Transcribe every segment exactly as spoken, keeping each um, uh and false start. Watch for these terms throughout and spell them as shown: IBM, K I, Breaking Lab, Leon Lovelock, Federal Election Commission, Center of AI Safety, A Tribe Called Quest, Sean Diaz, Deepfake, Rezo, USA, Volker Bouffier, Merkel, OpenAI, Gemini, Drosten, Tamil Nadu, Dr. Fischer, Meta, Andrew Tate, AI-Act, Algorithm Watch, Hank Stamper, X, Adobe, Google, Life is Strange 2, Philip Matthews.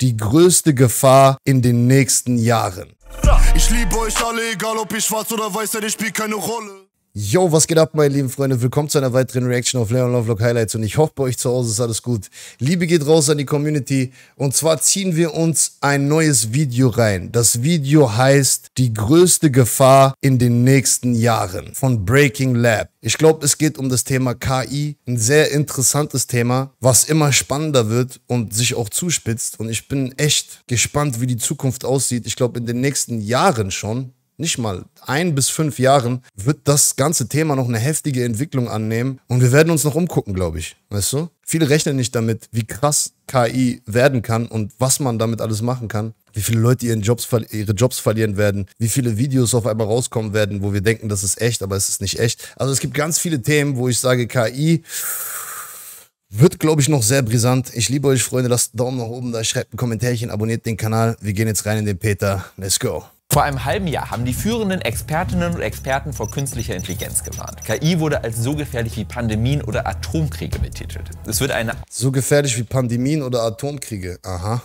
die größte Gefahr in den nächsten Jahren. Ich liebe euch alle, egal ob ihr schwarz oder weiß seid, ich spiele keine Rolle. Yo, was geht ab, meine lieben Freunde? Willkommen zu einer weiteren Reaction auf Leon Lovelock Highlights und ich hoffe, bei euch zu Hause ist alles gut. Liebe geht raus an die Community und zwar ziehen wir uns ein neues Video rein. Das Video heißt "Die größte Gefahr in den nächsten Jahren" von Breaking Lab. Ich glaube, es geht um das Thema K I, ein sehr interessantes Thema, was immer spannender wird und sich auch zuspitzt und ich bin echt gespannt, wie die Zukunft aussieht. Ich glaube, in den nächsten Jahren schon. Nicht mal ein bis fünf Jahren wird das ganze Thema noch eine heftige Entwicklung annehmen und wir werden uns noch umgucken, glaube ich, weißt du? Viele rechnen nicht damit, wie krass K I werden kann und was man damit alles machen kann, wie viele Leute ihren Jobs, ihre Jobs verlieren werden, wie viele Videos auf einmal rauskommen werden, wo wir denken, das ist echt, aber es ist nicht echt. Also es gibt ganz viele Themen, wo ich sage, K I wird, glaube ich, noch sehr brisant. Ich liebe euch, Freunde, lasst einen Daumen nach oben da, schreibt ein Kommentarchen, abonniert den Kanal. Wir gehen jetzt rein in den Peter. Let's go. Vor einem halben Jahr haben die führenden Expertinnen und Experten vor künstlicher Intelligenz gewarnt. K I wurde als so gefährlich wie Pandemien oder Atomkriege betitelt. Es wird eine so gefährlich wie Pandemien oder Atomkriege. Aha.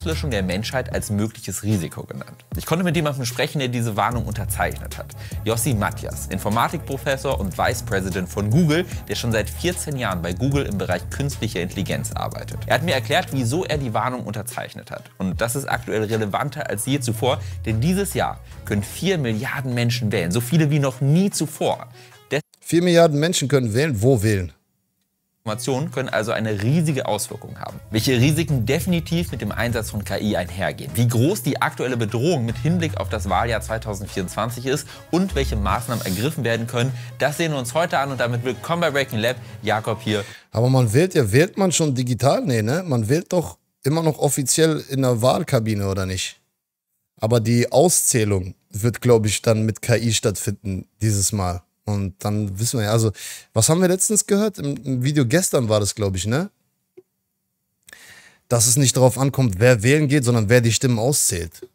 Auslöschung der Menschheit als mögliches Risiko genannt. Ich konnte mit jemandem sprechen, der diese Warnung unterzeichnet hat. Yossi Matias, Informatikprofessor und Vice President von Google, der schon seit vierzehn Jahren bei Google im Bereich künstliche Intelligenz arbeitet. Er hat mir erklärt, wieso er die Warnung unterzeichnet hat. Und das ist aktuell relevanter als je zuvor, denn dieses Jahr können vier Milliarden Menschen wählen, so viele wie noch nie zuvor. Des vier Milliarden Menschen können wählen? Wo wählen? Können also eine riesige Auswirkung haben. Welche Risiken definitiv mit dem Einsatz von K I einhergehen, wie groß die aktuelle Bedrohung mit Hinblick auf das Wahljahr zweitausendvierundzwanzig ist und welche Maßnahmen ergriffen werden können, das sehen wir uns heute an und damit willkommen bei Breaking Lab. Jakob hier. Aber man wählt ja, wählt man schon digital? Nee, ne? Man wählt doch immer noch offiziell in der Wahlkabine, oder nicht? Aber die Auszählung wird, glaube ich, dann mit K I stattfinden dieses Mal. Und dann wissen wir ja, also, was haben wir letztens gehört? Im, im Video gestern war das, glaube ich, ne? Dass es nicht darauf ankommt, wer wählen geht, sondern wer die Stimmen auszählt.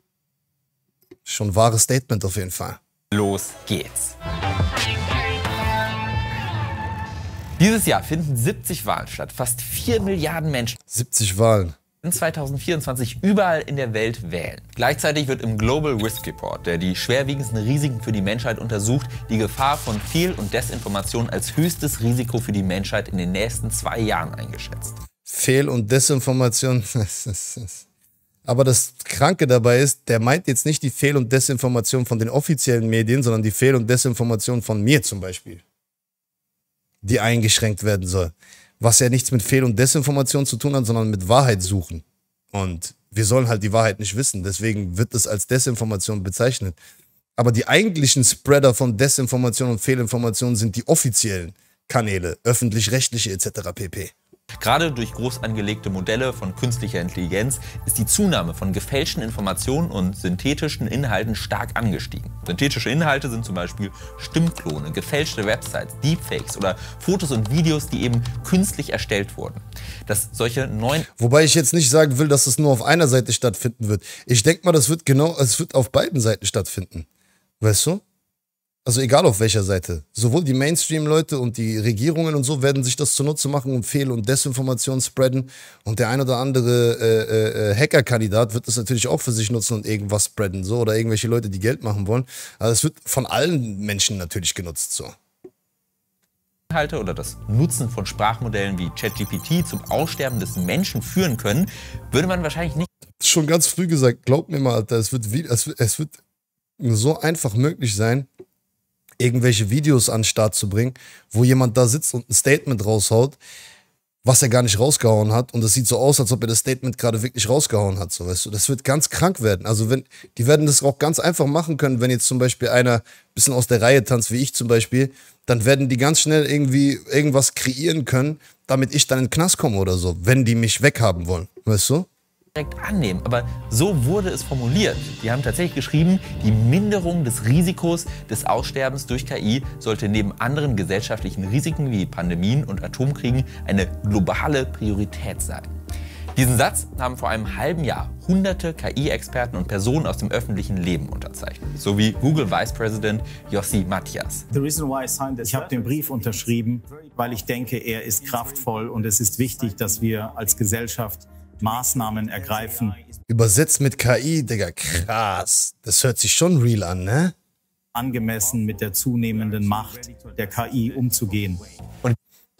Schon ein wahres Statement auf jeden Fall. Los geht's. Dieses Jahr finden siebzig Wahlen statt. Fast vier Milliarden Menschen. siebzig Wahlen. In zweitausendvierundzwanzig überall in der Welt wählen. Gleichzeitig wird im Global Risk Report, der die schwerwiegendsten Risiken für die Menschheit untersucht, die Gefahr von Fehl- und Desinformation als höchstes Risiko für die Menschheit in den nächsten zwei Jahren eingeschätzt. Fehl- und Desinformation. Aber das Kranke dabei ist, der meint jetzt nicht die Fehl- und Desinformation von den offiziellen Medien, sondern die Fehl- und Desinformation von mir zum Beispiel, die eingeschränkt werden soll. Was ja nichts mit Fehl- und Desinformation zu tun hat, sondern mit Wahrheit suchen. Und wir sollen halt die Wahrheit nicht wissen, deswegen wird es als Desinformation bezeichnet. Aber die eigentlichen Spreader von Desinformation und Fehlinformation sind die offiziellen Kanäle, öffentlich-rechtliche et cetera pp. Gerade durch groß angelegte Modelle von künstlicher Intelligenz ist die Zunahme von gefälschten Informationen und synthetischen Inhalten stark angestiegen. Synthetische Inhalte sind zum Beispiel Stimmklone, gefälschte Websites, Deepfakes oder Fotos und Videos, die eben künstlich erstellt wurden. Dass solche neuen... Wobei ich jetzt nicht sagen will, dass es nur auf einer Seite stattfinden wird. Ich denke mal, das wird genau, es wird auf beiden Seiten stattfinden. Weißt du? Also egal auf welcher Seite. Sowohl die Mainstream-Leute und die Regierungen und so werden sich das zunutze machen und Fehl- und Desinformation spreaden. Und der ein oder andere äh, äh, Hacker-Kandidat wird das natürlich auch für sich nutzen und irgendwas spreaden. So, oder irgendwelche Leute, die Geld machen wollen. Also es wird von allen Menschen natürlich genutzt. So. Inhalte oder das Nutzen von Sprachmodellen wie ChatGPT zum Aussterben des Menschen führen können, würde man wahrscheinlich nicht... Schon ganz früh gesagt, glaub mir mal, Alter, es wird, wie, es, es wird so einfach möglich sein, irgendwelche Videos an den Start zu bringen, wo jemand da sitzt und ein Statement raushaut, was er gar nicht rausgehauen hat. Und es sieht so aus, als ob er das Statement gerade wirklich rausgehauen hat. So, weißt du? Das wird ganz krank werden. Also wenn die werden das auch ganz einfach machen können, wenn jetzt zum Beispiel einer ein bisschen aus der Reihe tanzt, wie ich zum Beispiel, dann werden die ganz schnell irgendwie irgendwas kreieren können, damit ich dann in den Knast komme oder so, wenn die mich weghaben wollen. Weißt du? Direkt annehmen, aber so wurde es formuliert. Die haben tatsächlich geschrieben, die Minderung des Risikos des Aussterbens durch K I sollte neben anderen gesellschaftlichen Risiken wie Pandemien und Atomkriegen eine globale Priorität sein. Diesen Satz haben vor einem halben Jahr hunderte K I-Experten und Personen aus dem öffentlichen Leben unterzeichnet, sowie Google Vice President Yossi Matias. Ich habe den Brief unterschrieben, weil ich denke, er ist kraftvoll und es ist wichtig, dass wir als Gesellschaft Maßnahmen ergreifen. Übersetzt mit K I, Digga, krass. Das hört sich schon real an, ne? Angemessen mit der zunehmenden Macht der K I umzugehen. Und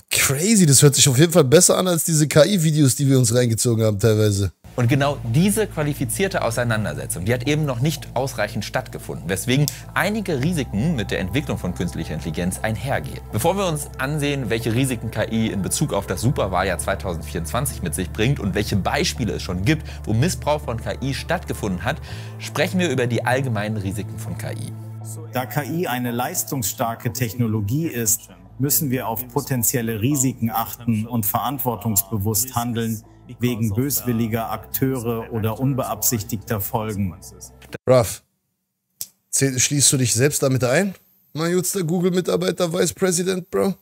crazy, das hört sich auf jeden Fall besser an als diese K I-Videos, die wir uns reingezogen haben teilweise. Und genau diese qualifizierte Auseinandersetzung, die hat eben noch nicht ausreichend stattgefunden, weswegen einige Risiken mit der Entwicklung von künstlicher Intelligenz einhergehen. Bevor wir uns ansehen, welche Risiken K I in Bezug auf das Superwahljahr zweitausendvierundzwanzig mit sich bringt und welche Beispiele es schon gibt, wo Missbrauch von K I stattgefunden hat, sprechen wir über die allgemeinen Risiken von K I. Da K I eine leistungsstarke Technologie ist, müssen wir auf potenzielle Risiken achten und verantwortungsbewusst handeln, wegen böswilliger Akteure oder unbeabsichtigter Folgen. Ruff, schließt du dich selbst damit ein? Mein jüngster Google-Mitarbeiter, Vice President, Bro.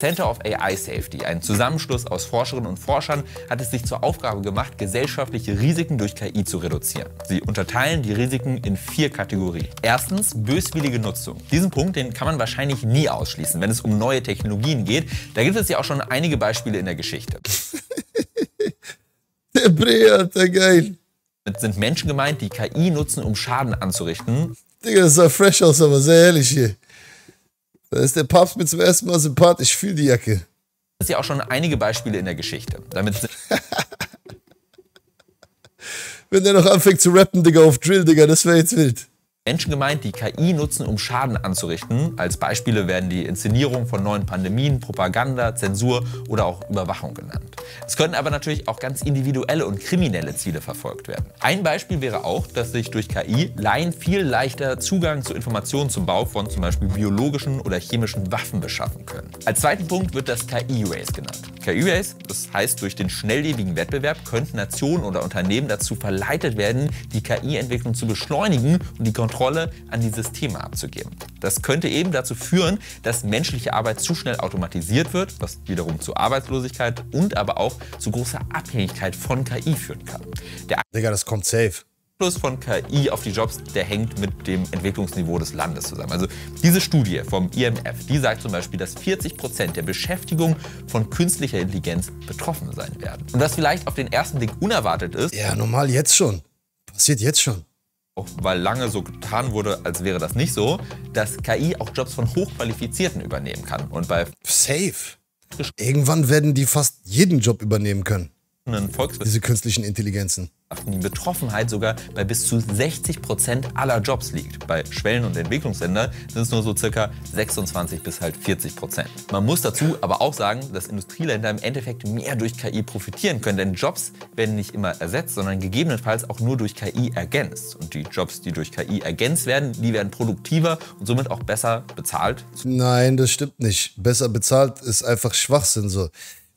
Center of A I Safety, ein Zusammenschluss aus Forscherinnen und Forschern, hat es sich zur Aufgabe gemacht, gesellschaftliche Risiken durch K I zu reduzieren. Sie unterteilen die Risiken in vier Kategorien. Erstens, böswillige Nutzung. Diesen Punkt, den kann man wahrscheinlich nie ausschließen, wenn es um neue Technologien geht. Da gibt es ja auch schon einige Beispiele in der Geschichte. Der Bree, Alter, geil. Damit sind Menschen gemeint, die K I nutzen, um Schaden anzurichten. Digga, das sah fresh aus, aber sehr ehrlich hier. Da ist der Papst mir zum ersten Mal sympathisch. Ich fühle die Jacke. Das sind ja auch schon einige Beispiele in der Geschichte. Damit Wenn der noch anfängt zu rappen, Digga, auf Drill, Digga, das wäre jetzt wild. Menschen gemeint, die K I nutzen, um Schaden anzurichten. Als Beispiele werden die Inszenierung von neuen Pandemien, Propaganda, Zensur oder auch Überwachung genannt. Es können aber natürlich auch ganz individuelle und kriminelle Ziele verfolgt werden. Ein Beispiel wäre auch, dass sich durch K I Laien viel leichter Zugang zu Informationen zum Bau von zum Beispiel biologischen oder chemischen Waffen beschaffen können. Als zweiten Punkt wird das K I-Race genannt. K I-Race, das heißt, durch den schnelllebigen Wettbewerb könnten Nationen oder Unternehmen dazu verleitet werden, die K I-Entwicklung zu beschleunigen und die Kontrolle an die Systeme abzugeben. Das könnte eben dazu führen, dass menschliche Arbeit zu schnell automatisiert wird, was wiederum zu Arbeitslosigkeit und aber auch zu großer Abhängigkeit von K I führen kann. Der Digga, das kommt safe. Einfluss von K I auf die Jobs, der hängt mit dem Entwicklungsniveau des Landes zusammen. Also diese Studie vom I M F, die sagt zum Beispiel, dass vierzig Prozent der Beschäftigung von künstlicher Intelligenz betroffen sein werden. Und was vielleicht auf den ersten Blick unerwartet ist... Ja, normal jetzt schon. Passiert jetzt schon. Auch weil lange so getan wurde, als wäre das nicht so, dass K I auch Jobs von Hochqualifizierten übernehmen kann. Und bei Safe. Irgendwann werden die fast jeden Job übernehmen können. Diese künstlichen Intelligenzen. Die Betroffenheit sogar bei bis zu sechzig Prozent aller Jobs liegt. Bei Schwellen- und Entwicklungsländern sind es nur so circa sechsundzwanzig bis halt vierzig Prozent. Man muss dazu aber auch sagen, dass Industrieländer im Endeffekt mehr durch K I profitieren können, denn Jobs werden nicht immer ersetzt, sondern gegebenenfalls auch nur durch K I ergänzt. Und die Jobs, die durch K I ergänzt werden, die werden produktiver und somit auch besser bezahlt. Nein, das stimmt nicht. Besser bezahlt ist einfach Schwachsinn so.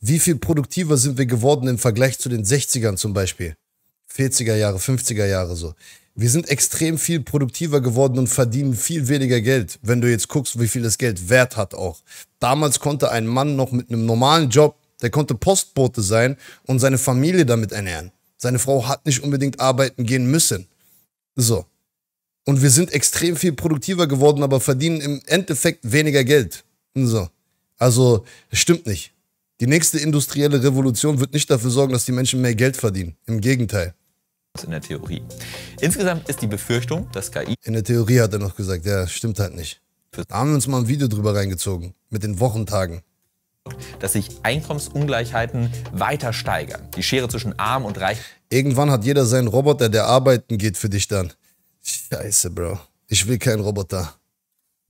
Wie viel produktiver sind wir geworden im Vergleich zu den sechzigern zum Beispiel? vierziger Jahre, fünfziger Jahre so. Wir sind extrem viel produktiver geworden und verdienen viel weniger Geld, wenn du jetzt guckst, wie viel das Geld wert hat auch. Damals konnte ein Mann noch mit einem normalen Job, der konnte Postbote sein und seine Familie damit ernähren. Seine Frau hat nicht unbedingt arbeiten gehen müssen. So. Und wir sind extrem viel produktiver geworden, aber verdienen im Endeffekt weniger Geld. So. Also, das stimmt nicht. Die nächste industrielle Revolution wird nicht dafür sorgen, dass die Menschen mehr Geld verdienen. Im Gegenteil. In der Theorie. Insgesamt ist die Befürchtung, dass K I... In der Theorie hat er noch gesagt, ja, stimmt halt nicht. Da haben wir uns mal ein Video drüber reingezogen, mit den Wochentagen. ...dass sich Einkommensungleichheiten weiter steigern. Die Schere zwischen Arm und Reich... Irgendwann hat jeder seinen Roboter, der arbeiten geht für dich dann. Scheiße, Bro. Ich will keinen Roboter.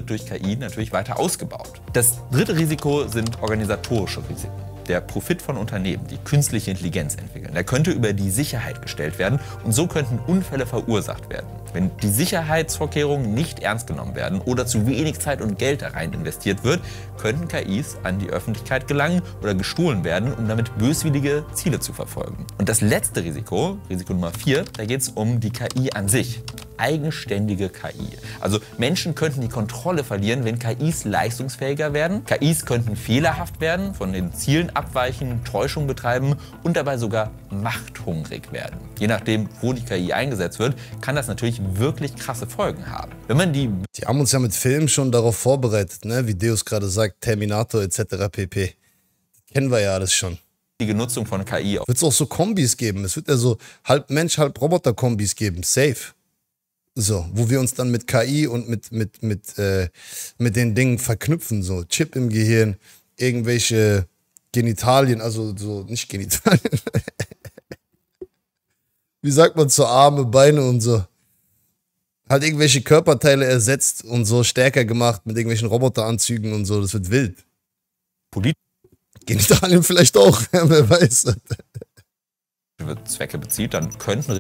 Durch K I natürlich weiter ausgebaut. Das dritte Risiko sind organisatorische Risiken. Der Profit von Unternehmen, die künstliche Intelligenz entwickeln, der könnte über die Sicherheit gestellt werden und so könnten Unfälle verursacht werden. Wenn die Sicherheitsvorkehrungen nicht ernst genommen werden oder zu wenig Zeit und Geld da rein investiert wird, könnten K Is an die Öffentlichkeit gelangen oder gestohlen werden, um damit böswillige Ziele zu verfolgen. Und das letzte Risiko, Risiko Nummer vier, da geht es um die K I an sich. Eigenständige K I. Also Menschen könnten die Kontrolle verlieren, wenn K Is leistungsfähiger werden. K Is könnten fehlerhaft werden, von den Zielen abweichen, Täuschung betreiben und dabei sogar machthungrig werden. Je nachdem, wo die K I eingesetzt wird, kann das natürlich wirklich krasse Folgen haben. Wenn man die... Die haben uns ja mit Filmen schon darauf vorbereitet, ne? Wie Deus gerade sagt, Terminator et cetera pp. Kennen wir ja alles schon. die Nutzung von K I. Wird es auch so Kombis geben? Es wird ja so halb Mensch, halb Roboter-Kombis geben. Safe. So, wo wir uns dann mit K I und mit, mit, mit, äh, mit den Dingen verknüpfen. So Chip im Gehirn, irgendwelche Genitalien, also so nicht Genitalien. Wie sagt man so, Arme, Beine und so. Halt irgendwelche Körperteile ersetzt und so stärker gemacht mit irgendwelchen Roboteranzügen und so. Das wird wild. Polit Genitalien vielleicht auch, wer weiß. Zwecke bezieht, dann könnten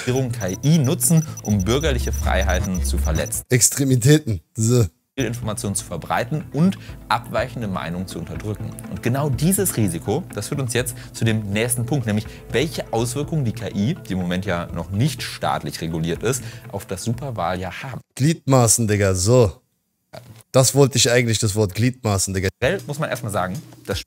Regierungen K I nutzen, um bürgerliche Freiheiten zu verletzen. Extremitäten. So. Informationen zu verbreiten und abweichende Meinungen zu unterdrücken. Und genau dieses Risiko, das führt uns jetzt zu dem nächsten Punkt, nämlich welche Auswirkungen die K I, die im Moment ja noch nicht staatlich reguliert ist, auf das Superwahljahr haben. Gliedmaßen, Digga, so. Das wollte ich eigentlich, das Wort Gliedmaßen, Digga. Muss man erstmal sagen, das...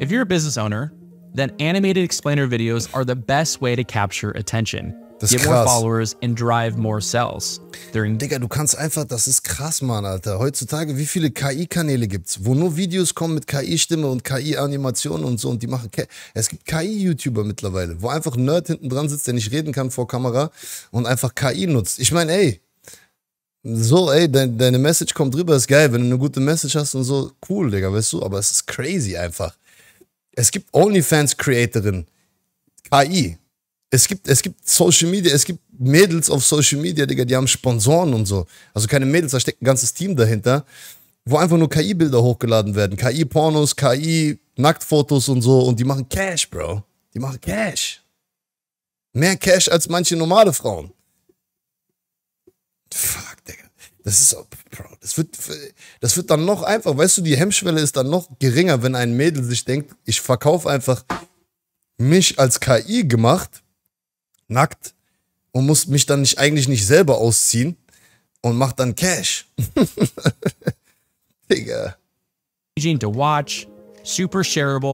If you're a business owner, then animated explainer videos are the best way to capture attention. Das ist krass. Get more followers and drive more sales. Digga, du kannst einfach, das ist krass, Mann, Alter. Heutzutage, wie viele K I-Kanäle gibt's, wo nur Videos kommen mit K I-Stimme und K I-Animationen und so, und die machen, es gibt K I-YouTuber mittlerweile, wo einfach ein Nerd hinten dran sitzt, der nicht reden kann vor Kamera und einfach K I nutzt. Ich meine, ey, so, ey, dein, deine Message kommt rüber, ist geil, wenn du eine gute Message hast und so, cool, Digga, weißt du, aber es ist crazy einfach. Es gibt OnlyFans-Creatorin, K I. Es gibt, es gibt Social Media, es gibt Mädels auf Social Media, Digga, die haben Sponsoren und so. Also keine Mädels, da steckt ein ganzes Team dahinter, wo einfach nur K I-Bilder hochgeladen werden. K I-Pornos, K I-Nacktfotos und so. Und die machen Cash, Bro. Die machen Cash. Mehr Cash als manche normale Frauen. Fuck, Digga. Das ist auch, Bro, das wird, das wird dann noch einfach. Weißt du, die Hemmschwelle ist dann noch geringer, wenn ein Mädel sich denkt, ich verkaufe einfach mich als K I gemacht, nackt, und muss mich dann nicht, eigentlich nicht selber ausziehen und macht dann Cash. Digga. To watch, super shareable.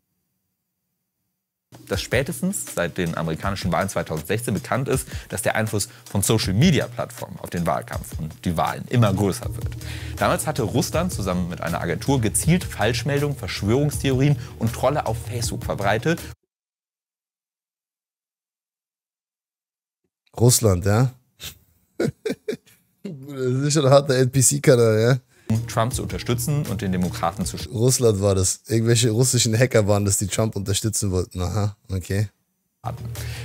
Dass spätestens seit den amerikanischen Wahlen zweitausendsechzehn bekannt ist, dass der Einfluss von Social-Media-Plattformen auf den Wahlkampf und die Wahlen immer größer wird. Damals hatte Russland zusammen mit einer Agentur gezielt Falschmeldungen, Verschwörungstheorien und Trolle auf Facebook verbreitet. Russland, ja? Das ist schon ein harter N P C-Kanal, ja? Um Trump zu unterstützen und den Demokraten zu schützen. Russland war das. Irgendwelche russischen Hacker waren das, die Trump unterstützen wollten. Aha, okay.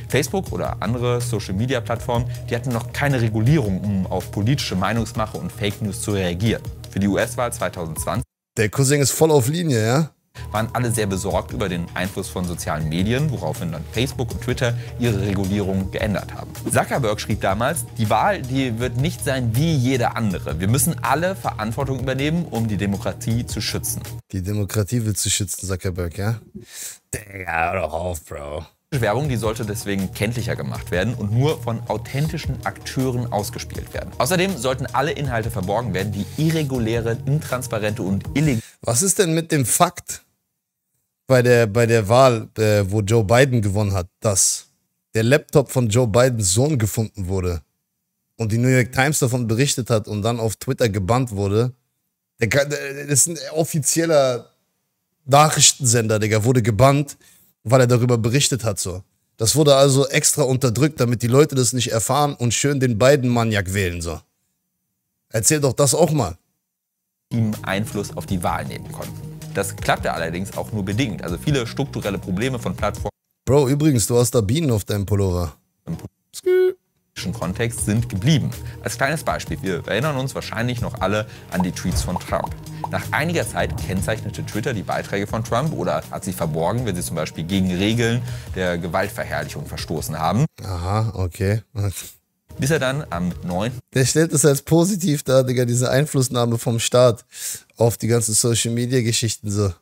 Facebook oder andere Social-Media-Plattformen, die hatten noch keine Regulierung, um auf politische Meinungsmache und Fake News zu reagieren. Für die U S-Wahl zweitausendzwanzig... Der Cousin ist voll auf Linie, ja? Waren alle sehr besorgt über den Einfluss von sozialen Medien, woraufhin dann Facebook und Twitter ihre Regulierung geändert haben. Zuckerberg schrieb damals, die Wahl, die wird nicht sein wie jede andere. Wir müssen alle Verantwortung übernehmen, um die Demokratie zu schützen. Die Demokratie willst du schützen, Zuckerberg, ja? Digga, hör doch auf, Bro. Werbung, die sollte deswegen kenntlicher gemacht werden und nur von authentischen Akteuren ausgespielt werden. Außerdem sollten alle Inhalte verborgen werden, die irreguläre, intransparente und illegale... Was ist denn mit dem Fakt bei der, bei der Wahl, äh, wo Joe Biden gewonnen hat, dass der Laptop von Joe Bidens Sohn gefunden wurde und die New York Times davon berichtet hat und dann auf Twitter gebannt wurde? Der, der, das ist ein offizieller Nachrichtensender, Digga, wurde gebannt, weil er darüber berichtet hat, so. Das wurde also extra unterdrückt, damit die Leute das nicht erfahren und schön den Biden-Maniak wählen, so. Erzähl doch das auch mal. Ihm Einfluss auf die Wahl nehmen konnten. Das klappte allerdings auch nur bedingt. Also viele strukturelle Probleme von Plattformen... Bro, übrigens, du hast da Bienen auf deinem Pullover. Im politischen Kontext sind geblieben. Als kleines Beispiel, wir erinnern uns wahrscheinlich noch alle an die Tweets von Trump. Nach einiger Zeit kennzeichnete Twitter die Beiträge von Trump oder hat sie verborgen, wenn sie zum Beispiel gegen Regeln der Gewaltverherrlichung verstoßen haben. Aha, okay. Bis er dann am neunten Der stellt es als positiv dar, Digga, diese Einflussnahme vom Staat auf die ganzen Social-Media-Geschichten so.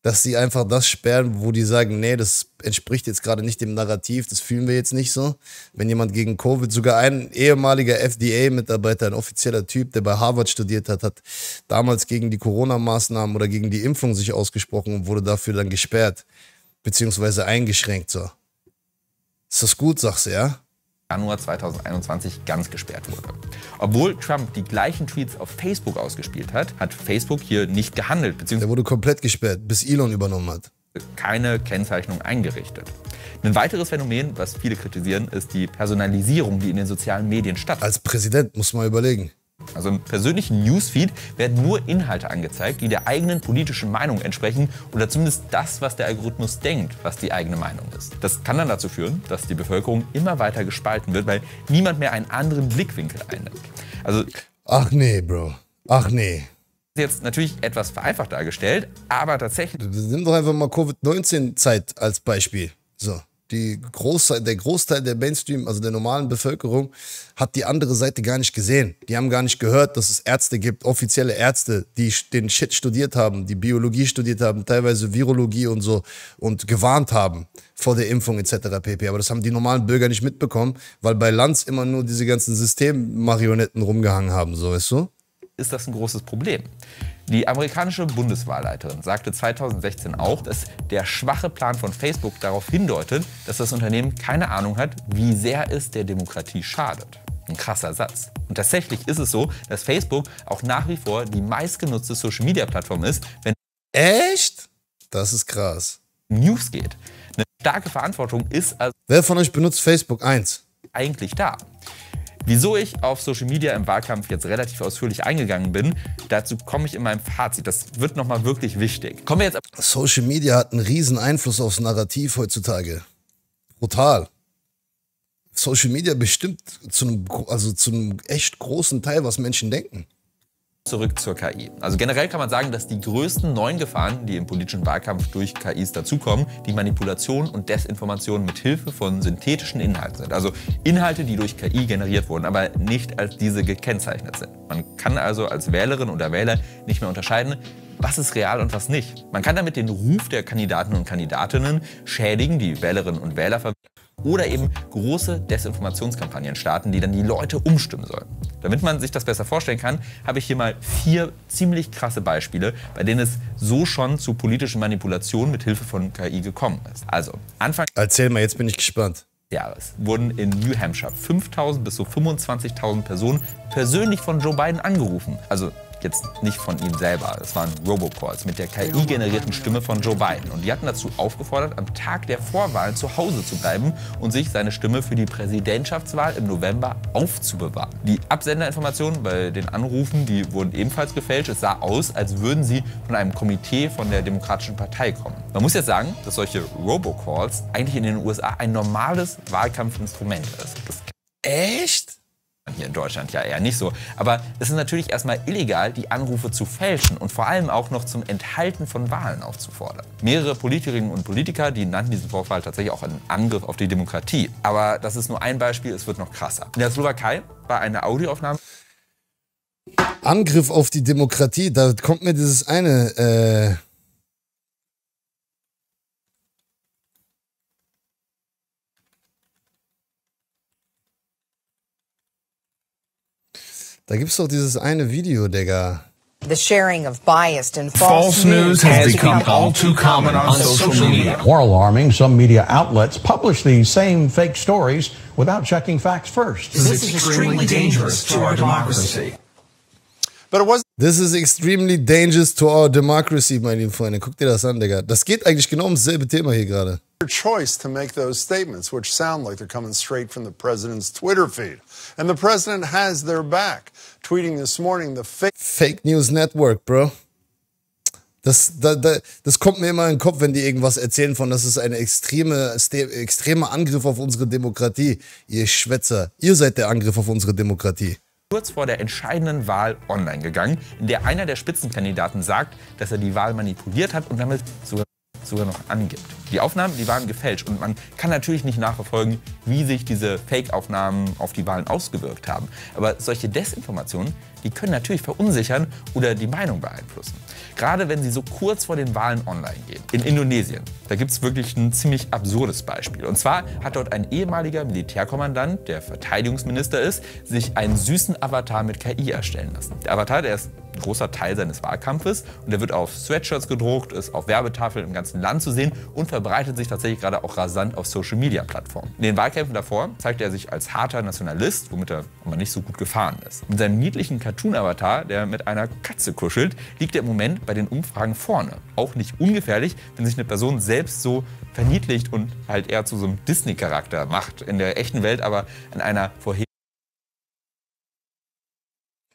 Dass sie einfach das sperren, wo die sagen, nee, das entspricht jetzt gerade nicht dem Narrativ, das fühlen wir jetzt nicht so. Wenn jemand gegen Covid, sogar ein ehemaliger F D A-Mitarbeiter, ein offizieller Typ, der bei Harvard studiert hat, hat damals gegen die Corona-Maßnahmen oder gegen die Impfung sich ausgesprochen und wurde dafür dann gesperrt, beziehungsweise eingeschränkt so. Ist das gut, sagst du, ja? Januar zweitausendeinundzwanzig ganz gesperrt wurde. Obwohl Trump die gleichen Tweets auf Facebook ausgespielt hat, hat Facebook hier nicht gehandelt, beziehungsweise der wurde komplett gesperrt, bis Elon übernommen hat. Keine Kennzeichnung eingerichtet. Ein weiteres Phänomen, was viele kritisieren, ist die Personalisierung, die in den sozialen Medien stattfindet. Als Präsident muss man überlegen. Also im persönlichen Newsfeed werden nur Inhalte angezeigt, die der eigenen politischen Meinung entsprechen oder zumindest das, was der Algorithmus denkt, was die eigene Meinung ist. Das kann dann dazu führen, dass die Bevölkerung immer weiter gespalten wird, weil niemand mehr einen anderen Blickwinkel einnimmt. Also ach nee, Bro. Ach nee. Jetzt natürlich etwas vereinfacht dargestellt, aber tatsächlich... Nimm doch einfach mal Covid neunzehn-Zeit als Beispiel. So. Die Großteil, der Großteil der Mainstream, also der normalen Bevölkerung, hat die andere Seite gar nicht gesehen. Die haben gar nicht gehört, dass es Ärzte gibt, offizielle Ärzte, die den Shit studiert haben, die Biologie studiert haben, teilweise Virologie und so und gewarnt haben vor der Impfung et cetera pp. Aber das haben die normalen Bürger nicht mitbekommen, weil bei Lanz immer nur diese ganzen Systemmarionetten rumgehangen haben, so, weißt du? Ist das ein großes Problem? Die amerikanische Bundeswahlleiterin sagte zweitausendsechzehn auch, dass der schwache Plan von Facebook darauf hindeutet, dass das Unternehmen keine Ahnung hat, wie sehr es der Demokratie schadet. Ein krasser Satz. Und tatsächlich ist es so, dass Facebook auch nach wie vor die meistgenutzte Social-Media-Plattform ist, wenn echt? Das ist krass. News geht. Eine starke Verantwortung ist also... Wer von euch benutzt Facebook eins? Eigentlich da. Wieso ich auf Social Media im Wahlkampf jetzt relativ ausführlich eingegangen bin, dazu komme ich in meinem Fazit. Das wird nochmal wirklich wichtig. Kommen wir jetzt ab. Social Media hat einen riesen Einfluss aufs Narrativ heutzutage. Brutal. Social Media bestimmt zu einem, also zu einem echt großen Teil, was Menschen denken. Zurück zur K I. Also generell kann man sagen, dass die größten neuen Gefahren, die im politischen Wahlkampf durch K Is dazukommen, die Manipulation und Desinformation mit Hilfe von synthetischen Inhalten sind. Also Inhalte, die durch K I generiert wurden, aber nicht als diese gekennzeichnet sind. Man kann also als Wählerin oder Wähler nicht mehr unterscheiden, was ist real und was nicht. Man kann damit den Ruf der Kandidaten und Kandidatinnen schädigen, die Wählerinnen und Wähler verwirren. Oder eben große Desinformationskampagnen starten, die dann die Leute umstimmen sollen. Damit man sich das besser vorstellen kann, habe ich hier mal vier ziemlich krasse Beispiele, bei denen es so schon zu politischen Manipulationen mit Hilfe von K I gekommen ist. Also, Anfang... Erzähl mal, jetzt bin ich gespannt. Jahres wurden in New Hampshire fünftausend bis so fünfundzwanzigtausend Personen persönlich von Joe Biden angerufen. Also jetzt nicht von ihm selber, es waren Robocalls mit der K I-generierten Stimme von Joe Biden. Und die hatten dazu aufgefordert, am Tag der Vorwahl zu Hause zu bleiben und sich seine Stimme für die Präsidentschaftswahl im November aufzubewahren. Die Absenderinformationen bei den Anrufen, die wurden ebenfalls gefälscht. Es sah aus, als würden sie von einem Komitee von der Demokratischen Partei kommen. Man muss jetzt sagen, dass solche Robocalls eigentlich in den U S A ein normales Wahlkampfinstrument ist. Das echt? Hier in Deutschland ja eher nicht so. Aber es ist natürlich erstmal illegal, die Anrufe zu fälschen und vor allem auch noch zum Enthalten von Wahlen aufzufordern. Mehrere Politikerinnen und Politiker, die nannten diesen Vorfall tatsächlich auch einen Angriff auf die Demokratie. Aber das ist nur ein Beispiel, es wird noch krasser. In der Slowakei war eine Audioaufnahme. Angriff auf die Demokratie, da kommt mir dieses eine... Äh Da gibt's doch dieses eine Video, Digga. The sharing of biased and false, false news has become all too common on social media. More alarming, some media outlets publish these same fake stories without checking facts first. This is extremely dangerous to our democracy. But it was This is extremely dangerous to our democracy, meine lieben Freunde. Guck dir das an, Digga. Das geht eigentlich genau ums selbe Thema hier gerade. Your choice to make those statements, which sound like they're coming straight from the president's Twitter feed. And the president has their back, tweeting this morning the fake... Fake News Network, bro. Das, da, da, das kommt mir immer in den Kopf, wenn die irgendwas erzählen von, das ist ein extreme, extremer Angriff auf unsere Demokratie. Ihr Schwätzer, ihr seid der Angriff auf unsere Demokratie. Kurz vor der entscheidenden Wahl online gegangen, in der einer der Spitzenkandidaten sagt, dass er die Wahl manipuliert hat und damit sogar... sogar noch angibt. Die Aufnahmen, die waren gefälscht und man kann natürlich nicht nachverfolgen, wie sich diese Fake-Aufnahmen auf die Wahlen ausgewirkt haben. Aber solche Desinformationen, die können natürlich verunsichern oder die Meinung beeinflussen. Gerade wenn sie so kurz vor den Wahlen online gehen. In Indonesien, da gibt es wirklich ein ziemlich absurdes Beispiel. Und zwar hat dort ein ehemaliger Militärkommandant, der Verteidigungsminister ist, sich einen süßen Avatar mit K I erstellen lassen. Der Avatar, der ist ein großer Teil seines Wahlkampfes und der wird auf Sweatshirts gedruckt, ist auf Werbetafeln im ganzen Land zu sehen und verbreitet sich tatsächlich gerade auch rasant auf Social-Media-Plattformen. In den Wahlkämpfen davor zeigte er sich als harter Nationalist, womit er aber nicht so gut gefahren ist. Mit seinem niedlichen Cartoon-Avatar, der mit einer Katze kuschelt, liegt er im Moment bei den Umfragen vorne. Auch nicht ungefährlich, wenn sich eine Person selbst so verniedlicht und halt eher zu so einem Disney-Charakter macht. In der echten Welt aber in einer vorher...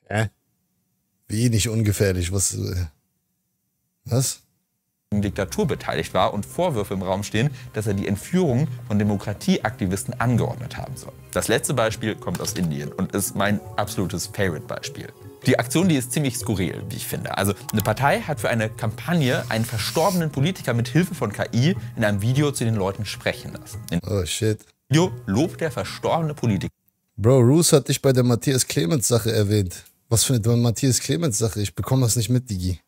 Äh? Wie nicht ungefährlich? Was? Was? Diktatur beteiligt war und Vorwürfe im Raum stehen, dass er die Entführung von Demokratieaktivisten angeordnet haben soll. Das letzte Beispiel kommt aus Indien und ist mein absolutes Favorite-Beispiel. Die Aktion, die ist ziemlich skurril, wie ich finde. Also eine Partei hat für eine Kampagne einen verstorbenen Politiker mit Hilfe von K I in einem Video zu den Leuten sprechen lassen. In oh shit. Video lobt der verstorbene Politiker. Bro, Roos hat dich bei der Matthias-Clemens-Sache erwähnt. Was für eine Matthias-Clemens-Sache? Ich bekomme das nicht mit, Digi.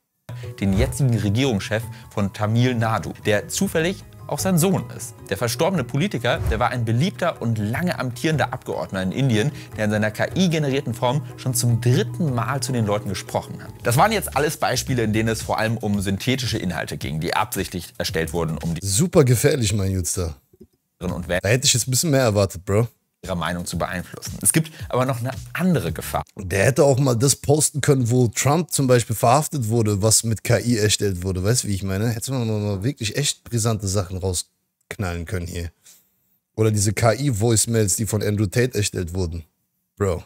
Den jetzigen Regierungschef von Tamil Nadu, der zufällig auch sein Sohn ist. Der verstorbene Politiker, der war ein beliebter und lange amtierender Abgeordneter in Indien, der in seiner K I-generierten Form schon zum dritten Mal zu den Leuten gesprochen hat. Das waren jetzt alles Beispiele, in denen es vor allem um synthetische Inhalte ging, die absichtlich erstellt wurden, um die... Super gefährlich, mein Jutster. Und da hätte ich jetzt ein bisschen mehr erwartet, Bro. Ihre Meinung zu beeinflussen. Es gibt aber noch eine andere Gefahr. Der hätte auch mal das posten können, wo Trump zum Beispiel verhaftet wurde, was mit K I erstellt wurde. Weißt du, wie ich meine? Hätte man mal wirklich echt brisante Sachen rausknallen können hier. Oder diese K I-Voicemails, die von Andrew Tate erstellt wurden. Bro.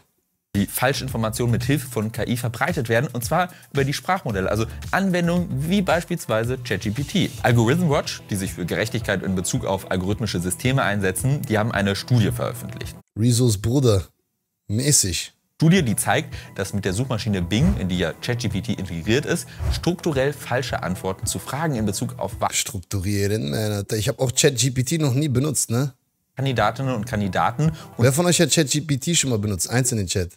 Die Falschinformationen mit Hilfe von K I verbreitet werden, und zwar über die Sprachmodelle, also Anwendungen wie beispielsweise ChatGPT. Algorithm Watch, die sich für Gerechtigkeit in Bezug auf algorithmische Systeme einsetzen, die haben eine Studie veröffentlicht. Rezos Bruder, mäßig. Studie, die zeigt, dass mit der Suchmaschine Bing, in die ja ChatGPT integriert ist, strukturell falsche Antworten zu Fragen in Bezug auf Wahl. Strukturieren, Alter. Ich habe auch ChatGPT noch nie benutzt, ne? Kandidatinnen und Kandidaten. Und wer von euch hat ChatGPT schon mal benutzt? Eins in den Chat.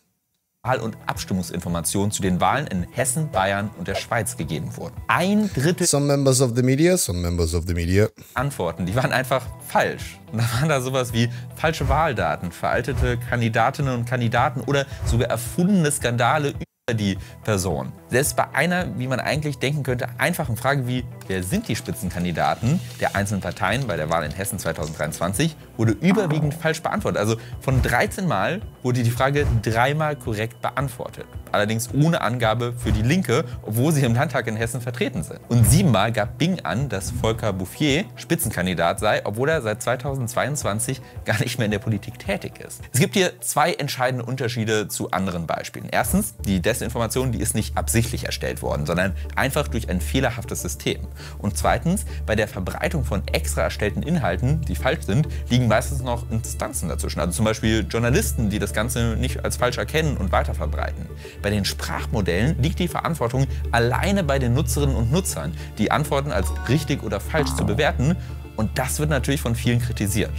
Wahl- und Abstimmungsinformationen zu den Wahlen in Hessen, Bayern und der Schweiz gegeben wurden. Ein Drittel some members of the media, some members of the media. Antworten, die waren einfach falsch. Und da waren da sowas wie falsche Wahldaten, veraltete Kandidatinnen und Kandidaten oder sogar erfundene Skandale über die Person. Selbst bei einer, wie man eigentlich denken könnte, einfachen Frage wie, wer sind die Spitzenkandidaten der einzelnen Parteien bei der Wahl in Hessen zweitausenddreiundzwanzig, wurde überwiegend falsch beantwortet. Also von dreizehn Mal wurde die Frage dreimal korrekt beantwortet. Allerdings ohne Angabe für die Linke, obwohl sie im Landtag in Hessen vertreten sind. Und siebenmal gab Bing an, dass Volker Bouffier Spitzenkandidat sei, obwohl er seit zweitausendzweiundzwanzig gar nicht mehr in der Politik tätig ist. Es gibt hier zwei entscheidende Unterschiede zu anderen Beispielen. Erstens, die Desinformation, die ist nicht absichtlich erstellt worden, sondern einfach durch ein fehlerhaftes System. Und zweitens, bei der Verbreitung von extra erstellten Inhalten, die falsch sind, liegen meistens noch Instanzen dazwischen. Also zum Beispiel Journalisten, die das Ganze nicht als falsch erkennen und weiterverbreiten. Bei den Sprachmodellen liegt die Verantwortung alleine bei den Nutzerinnen und Nutzern, die Antworten als richtig oder falsch zu bewerten. Und das wird natürlich von vielen kritisiert.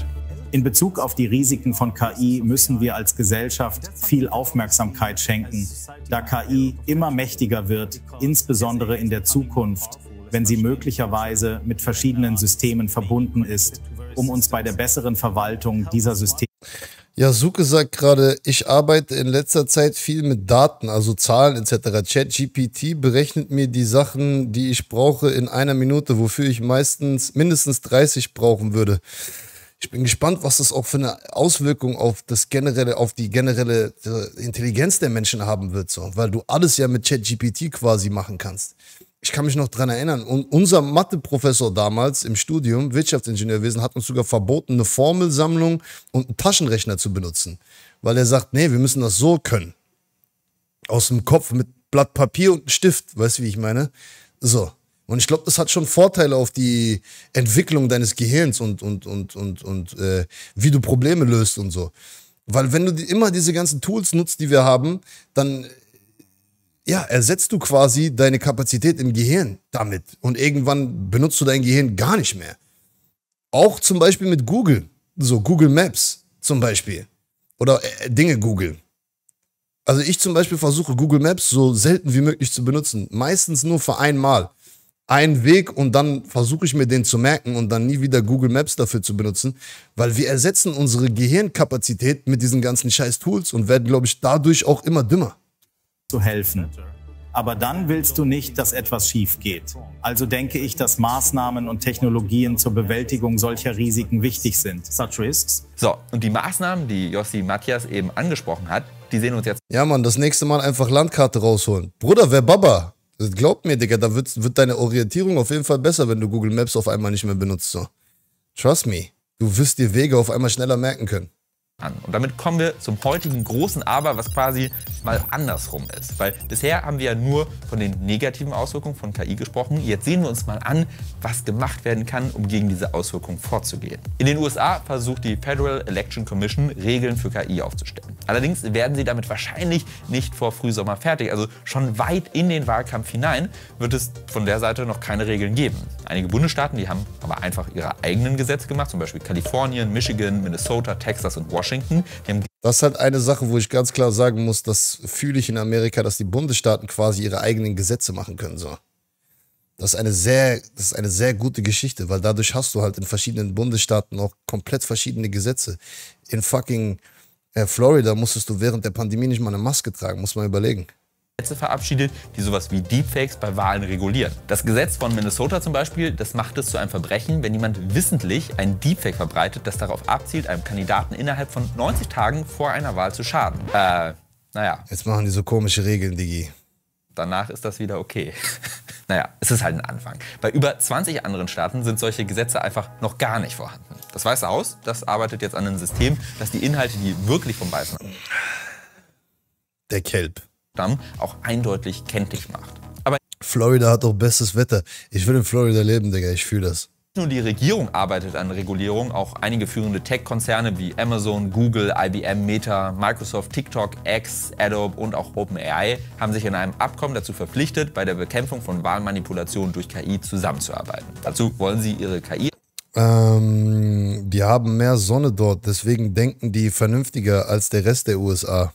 In Bezug auf die Risiken von K I müssen wir als Gesellschaft viel Aufmerksamkeit schenken, da K I immer mächtiger wird, insbesondere in der Zukunft, wenn sie möglicherweise mit verschiedenen Systemen verbunden ist, um uns bei der besseren Verwaltung dieser Systeme... Yasuke sagt gerade, ich arbeite in letzter Zeit viel mit Daten, also Zahlen et cetera. ChatGPT berechnet mir die Sachen, die ich brauche, in einer Minute, wofür ich meistens mindestens dreißig brauchen würde. Ich bin gespannt, was das auch für eine Auswirkung auf das generelle, auf die generelle Intelligenz der Menschen haben wird, so, weil du alles ja mit ChatGPT quasi machen kannst. Ich kann mich noch daran erinnern, unser Mathe-Professor damals im Studium, Wirtschaftsingenieurwesen, hat uns sogar verboten, eine Formelsammlung und einen Taschenrechner zu benutzen. Weil er sagt, nee, wir müssen das so können. Aus dem Kopf mit Blatt Papier und Stift, weißt du, wie ich meine? So. Und ich glaube, das hat schon Vorteile auf die Entwicklung deines Gehirns und, und, und, und, und äh, wie du Probleme löst und so. Weil wenn du die, immer diese ganzen Tools nutzt, die wir haben, dann... ja, ersetzt du quasi deine Kapazität im Gehirn damit. Und irgendwann benutzt du dein Gehirn gar nicht mehr. Auch zum Beispiel mit Google. So Google Maps zum Beispiel. Oder äh, Dinge Google. Also ich zum Beispiel versuche Google Maps so selten wie möglich zu benutzen. Meistens nur für einmal. Einen Weg und dann versuche ich mir den zu merken und dann nie wieder Google Maps dafür zu benutzen, weil wir ersetzen unsere Gehirnkapazität mit diesen ganzen scheiß Tools und werden, glaube ich, dadurch auch immer dümmer. Zu helfen. Aber dann willst du nicht, dass etwas schief geht. Also denke ich, dass Maßnahmen und Technologien zur Bewältigung solcher Risiken wichtig sind. Such risks. So, und die Maßnahmen, die Yossi Matias eben angesprochen hat, die sehen uns jetzt... Ja, Mann, das nächste Mal einfach Landkarte rausholen. Bruder, wer Baba? Glaub mir, Digga, da wird, wird deine Orientierung auf jeden Fall besser, wenn du Google Maps auf einmal nicht mehr benutzt. So. Trust me, du wirst dir Wege auf einmal schneller merken können. Und damit kommen wir zum heutigen großen Aber, was quasi mal andersrum ist. Weil bisher haben wir ja nur von den negativen Auswirkungen von K I gesprochen. Jetzt sehen wir uns mal an, was gemacht werden kann, um gegen diese Auswirkungen vorzugehen. In den U S A versucht die Federal Election Commission, Regeln für K I aufzustellen. Allerdings werden sie damit wahrscheinlich nicht vor Frühsommer fertig. Also schon weit in den Wahlkampf hinein wird es von der Seite noch keine Regeln geben. Einige Bundesstaaten, die haben aber einfach ihre eigenen Gesetze gemacht, zum Beispiel Kalifornien, Michigan, Minnesota, Texas und Washington. Das ist halt eine Sache, wo ich ganz klar sagen muss, das fühle ich in Amerika, dass die Bundesstaaten quasi ihre eigenen Gesetze machen können. So. Das ist eine sehr, das ist eine sehr gute Geschichte, weil dadurch hast du halt in verschiedenen Bundesstaaten auch komplett verschiedene Gesetze. In fucking äh, Florida musstest du während der Pandemie nicht mal eine Maske tragen, muss man überlegen. Gesetze verabschiedet, die sowas wie Deepfakes bei Wahlen regulieren. Das Gesetz von Minnesota zum Beispiel, das macht es zu einem Verbrechen, wenn jemand wissentlich einen Deepfake verbreitet, das darauf abzielt, einem Kandidaten innerhalb von neunzig Tagen vor einer Wahl zu schaden. Äh, naja. Jetzt machen die so komische Regeln, Digi. Danach ist das wieder okay. Naja, es ist halt ein Anfang. Bei über zwanzig anderen Staaten sind solche Gesetze einfach noch gar nicht vorhanden. Das Weiße Haus, das arbeitet jetzt an einem System, das die Inhalte, die wirklich vom Weißen... Der Kelb. Auch eindeutig kenntlich macht. Aber Florida hat doch bestes Wetter. Ich will in Florida leben, Digga, ich fühle das. Nicht nur die Regierung arbeitet an Regulierung, auch einige führende Tech-Konzerne wie Amazon, Google, I B M, Meta, Microsoft, TikTok, X, Adobe und auch OpenAI haben sich in einem Abkommen dazu verpflichtet, bei der Bekämpfung von Wahlmanipulationen durch K I zusammenzuarbeiten. Dazu wollen sie ihre K I... Ähm, die haben mehr Sonne dort, deswegen denken die vernünftiger als der Rest der U S A.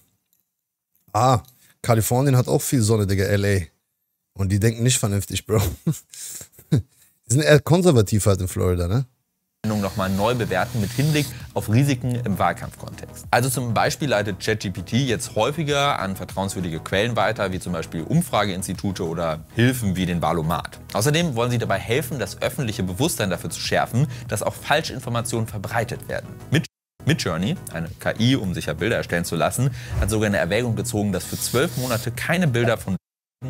Ah, Kalifornien hat auch viel Sonne, Digga, L A. Und die denken nicht vernünftig, Bro. Die sind eher konservativ halt in Florida, ne? Nochmal neu bewerten mit Hinblick auf Risiken im Wahlkampfkontext. Also zum Beispiel leitet ChatGPT jetzt häufiger an vertrauenswürdige Quellen weiter, wie zum Beispiel Umfrageinstitute oder Hilfen wie den Wahlomat. Außerdem wollen sie dabei helfen, das öffentliche Bewusstsein dafür zu schärfen, dass auch Falschinformationen verbreitet werden. Mit Midjourney, eine K I, um sicher Bilder erstellen zu lassen, hat sogar in Erwägung gezogen, dass für zwölf Monate keine Bilder von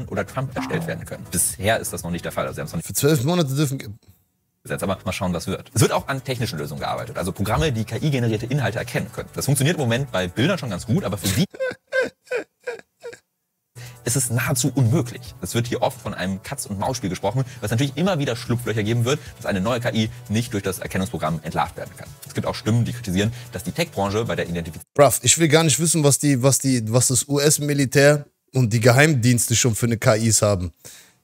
oder Trump erstellt werden können. Bisher ist das noch nicht der Fall. Also sie haben es noch nicht für zwölf Monate dürfen... Aber mal schauen, was wird. Es wird auch an technischen Lösungen gearbeitet, also Programme, die K I-generierte Inhalte erkennen können. Das funktioniert im Moment bei Bildern schon ganz gut, aber für sie... Es ist nahezu unmöglich. Es wird hier oft von einem Katz-und-Maus-Spiel gesprochen, was natürlich immer wieder Schlupflöcher geben wird, dass eine neue K I nicht durch das Erkennungsprogramm entlarvt werden kann. Es gibt auch Stimmen, die kritisieren, dass die Tech-Branche bei der Identifizierung... Brav, ich will gar nicht wissen, was, die, was, die, was das U S-Militär und die Geheimdienste schon für eine K Is haben,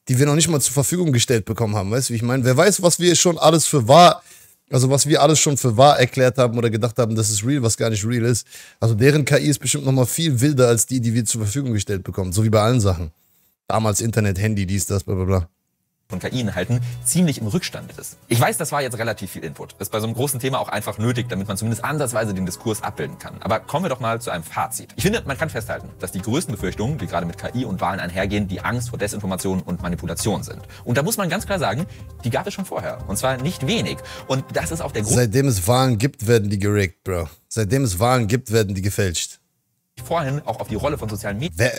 die wir noch nicht mal zur Verfügung gestellt bekommen haben. Weißt du, wie ich meine? Wer weiß, was wir schon alles für wahr... Also was wir alles schon für wahr erklärt haben oder gedacht haben, das ist real, was gar nicht real ist. Also deren K I ist bestimmt nochmal viel wilder als die, die wir zur Verfügung gestellt bekommen. So wie bei allen Sachen. Damals Internet, Handy, dies, das, bla bla bla. Von K I-Inhalten ziemlich im Rückstand ist. Ich weiß, das war jetzt relativ viel Input. Ist bei so einem großen Thema auch einfach nötig, damit man zumindest ansatzweise den Diskurs abbilden kann. Aber kommen wir doch mal zu einem Fazit. Ich finde, man kann festhalten, dass die größten Befürchtungen, die gerade mit K I und Wahlen einhergehen, die Angst vor Desinformation und Manipulation sind. Und da muss man ganz klar sagen, die gab es schon vorher. Und zwar nicht wenig. Und das ist auch der Grund... Seitdem es Wahlen gibt, werden die gerickt, Bro. Seitdem es Wahlen gibt, werden die gefälscht. Vorhin auch auf die Rolle von sozialen Medien... Wer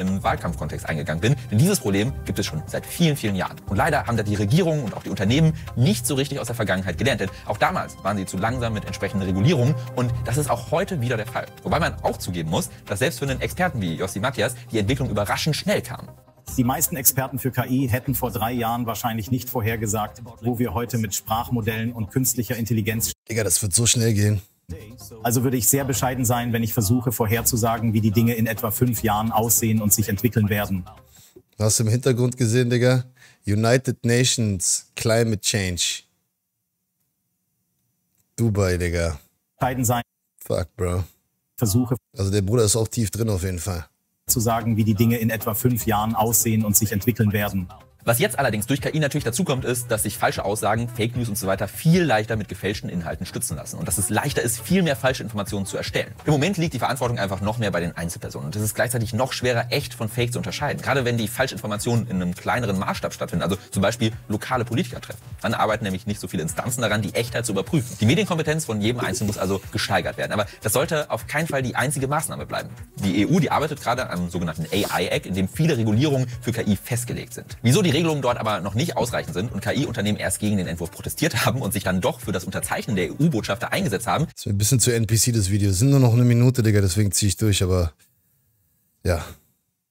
im Wahlkampfkontext eingegangen bin. Denn dieses Problem gibt es schon seit vielen, vielen Jahren. Und leider haben da die Regierungen und auch die Unternehmen nicht so richtig aus der Vergangenheit gelernt. Denn auch damals waren sie zu langsam mit entsprechenden Regulierungen. Und das ist auch heute wieder der Fall. Wobei man auch zugeben muss, dass selbst für einen Experten wie Yossi Matias die Entwicklung überraschend schnell kam. Die meisten Experten für K I hätten vor drei Jahren wahrscheinlich nicht vorhergesagt, wo wir heute mit Sprachmodellen und künstlicher Intelligenz... Digga, das wird so schnell gehen. Also würde ich sehr bescheiden sein, wenn ich versuche vorherzusagen, wie die Dinge in etwa fünf Jahren aussehen und sich entwickeln werden. Du hast im Hintergrund gesehen, Digga. United Nations Climate Change. Dubai, Digga. Bescheiden sein. Fuck, Bro. Versuche. Also der Bruder ist auch tief drin auf jeden Fall. Zu sagen, wie die Dinge in etwa fünf Jahren aussehen und sich entwickeln werden. Was jetzt allerdings durch K I natürlich dazukommt, ist, dass sich falsche Aussagen, Fake News und so weiter viel leichter mit gefälschten Inhalten stützen lassen und dass es leichter ist, viel mehr falsche Informationen zu erstellen. Im Moment liegt die Verantwortung einfach noch mehr bei den Einzelpersonen und es ist gleichzeitig noch schwerer, echt von Fake zu unterscheiden. Gerade wenn die Falschinformationen in einem kleineren Maßstab stattfinden, also zum Beispiel lokale Politiker treffen, dann arbeiten nämlich nicht so viele Instanzen daran, die Echtheit zu überprüfen. Die Medienkompetenz von jedem Einzelnen muss also gesteigert werden. Aber das sollte auf keinen Fall die einzige Maßnahme bleiben. Die E U, die arbeitet gerade an einem sogenannten A I-Act, in dem viele Regulierungen für K I festgelegt sind. Wieso die Regelungen dort aber noch nicht ausreichend sind und K I-Unternehmen erst gegen den Entwurf protestiert haben und sich dann doch für das Unterzeichnen der E U-Botschafter eingesetzt haben. Das ist ein bisschen zu N P C, das Video. Es sind nur noch eine Minute, Digga, deswegen ziehe ich durch, aber ja.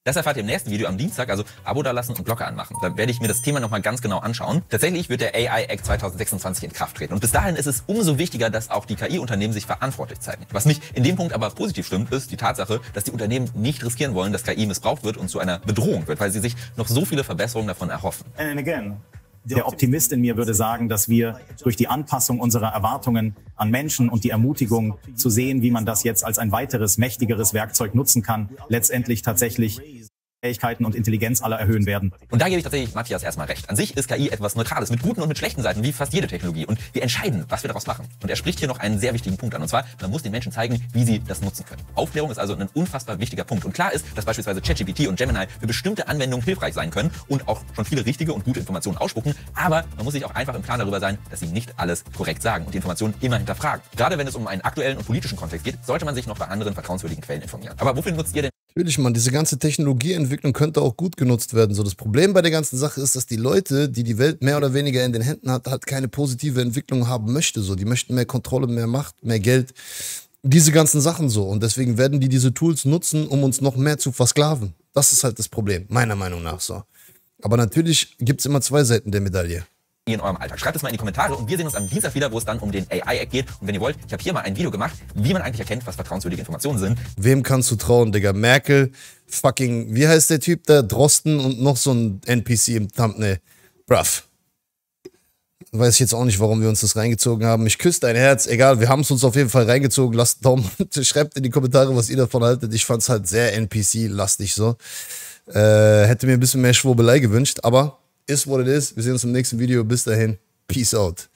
Das erfahrt ihr im nächsten Video am Dienstag, also Abo dalassen und Glocke anmachen. Da werde ich mir das Thema nochmal ganz genau anschauen. Tatsächlich wird der A I-Act zweitausendsechsundzwanzig in Kraft treten. Und bis dahin ist es umso wichtiger, dass auch die K I-Unternehmen sich verantwortlich zeigen. Was mich in dem Punkt aber positiv stimmt, ist die Tatsache, dass die Unternehmen nicht riskieren wollen, dass K I missbraucht wird und zu einer Bedrohung wird, weil sie sich noch so viele Verbesserungen davon erhoffen. And again, der Optimist in mir würde sagen, dass wir durch die Anpassung unserer Erwartungen an Menschen und die Ermutigung zu sehen, wie man das jetzt als ein weiteres, mächtigeres Werkzeug nutzen kann, letztendlich tatsächlich Fähigkeiten und Intelligenz aller erhöhen werden. Und da gebe ich tatsächlich Matias erstmal recht. An sich ist K I etwas Neutrales, mit guten und mit schlechten Seiten, wie fast jede Technologie. Und wir entscheiden, was wir daraus machen. Und er spricht hier noch einen sehr wichtigen Punkt an. Und zwar, man muss den Menschen zeigen, wie sie das nutzen können. Aufklärung ist also ein unfassbar wichtiger Punkt. Und klar ist, dass beispielsweise ChatGPT und Gemini für bestimmte Anwendungen hilfreich sein können und auch schon viele richtige und gute Informationen ausspucken. Aber man muss sich auch einfach im Klaren darüber sein, dass sie nicht alles korrekt sagen und die Informationen immer hinterfragen. Gerade wenn es um einen aktuellen und politischen Kontext geht, sollte man sich noch bei anderen vertrauenswürdigen Quellen informieren. Aber wofür nutzt ihr denn? Natürlich, man, diese ganze Technologieentwicklung könnte auch gut genutzt werden. So, das Problem bei der ganzen Sache ist, dass die Leute, die die Welt mehr oder weniger in den Händen hat, halt keine positive Entwicklung haben möchte. So, die möchten mehr Kontrolle, mehr Macht, mehr Geld, diese ganzen Sachen so. Und deswegen werden die diese Tools nutzen, um uns noch mehr zu versklaven. Das ist halt das Problem, meiner Meinung nach so. Aber natürlich gibt es immer zwei Seiten der Medaille. In eurem Alltag. Schreibt es mal in die Kommentare und wir sehen uns am Dienstag wieder, wo es dann um den A I-Act geht. Und wenn ihr wollt, ich habe hier mal ein Video gemacht, wie man eigentlich erkennt, was vertrauenswürdige Informationen sind. Wem kannst du trauen, Digga? Merkel, fucking, wie heißt der Typ da? Drosten und noch so ein N P C im Thumbnail. Bruv. Weiß ich jetzt auch nicht, warum wir uns das reingezogen haben. Ich küsse dein Herz. Egal, wir haben es uns auf jeden Fall reingezogen. Lasst einen Daumen und schreibt in die Kommentare, was ihr davon haltet. Ich fand es halt sehr N P C-lastig so. Äh, hätte mir ein bisschen mehr Schwurbelei gewünscht, aber... Ist what it is. Wir sehen uns im nächsten Video. Bis dahin. Peace out.